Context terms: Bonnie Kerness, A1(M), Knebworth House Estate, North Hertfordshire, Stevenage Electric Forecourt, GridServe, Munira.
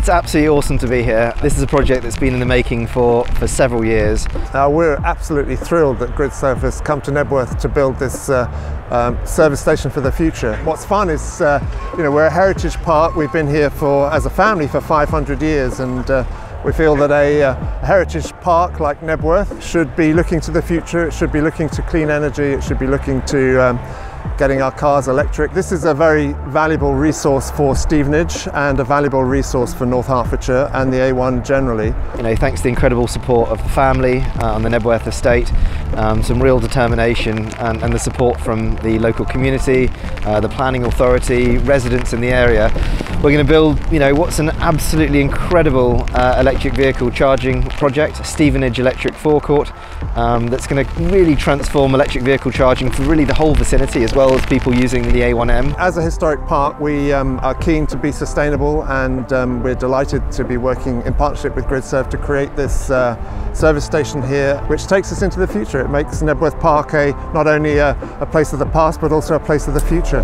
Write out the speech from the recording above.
It's absolutely awesome to be here. This is a project that's been in the making for several years. We're absolutely thrilled that GridServe has come to Knebworth to build this service station for the future. What's fun is, you know, we're a heritage park. We've been here as a family for 500 years, and we feel that a heritage park like Knebworth should be looking to the future. It should be looking to clean energy. It should be looking to getting our cars electric. This is a very valuable resource for Stevenage and a valuable resource for North Hertfordshire and the A1 generally. You know, thanks to the incredible support of the family on the Knebworth estate, some real determination and the support from the local community, the planning authority, residents in the area, we're going to build, you know, what's an absolutely incredible electric vehicle charging project, Stevenage Electric Forecourt, that's going to really transform electric vehicle charging for really the whole vicinity as well as people using the A1(M). As a historic park, we are keen to be sustainable, and we're delighted to be working in partnership with GridServe to create this service station here, which takes us into the future. It makes Knebworth Park not only a place of the past, but also a place of the future.